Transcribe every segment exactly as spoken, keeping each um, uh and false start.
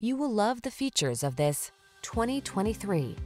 You will love the features of this twenty twenty-three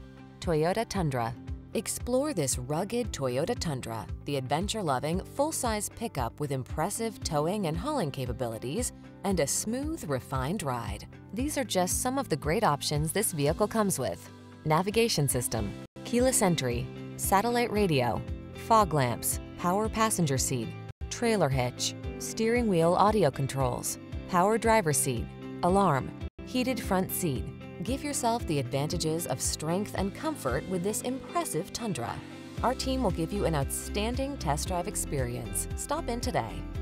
Toyota Tundra. Explore this rugged Toyota Tundra, the adventure-loving, full-size pickup with impressive towing and hauling capabilities and a smooth, refined ride. These are just some of the great options this vehicle comes with: navigation system, keyless entry, satellite radio, fog lamps, power passenger seat, trailer hitch, steering wheel audio controls, power driver seat, alarm, heated front seat. Give yourself the advantages of strength and comfort with this impressive Tundra. Our team will give you an outstanding test drive experience. Stop in today.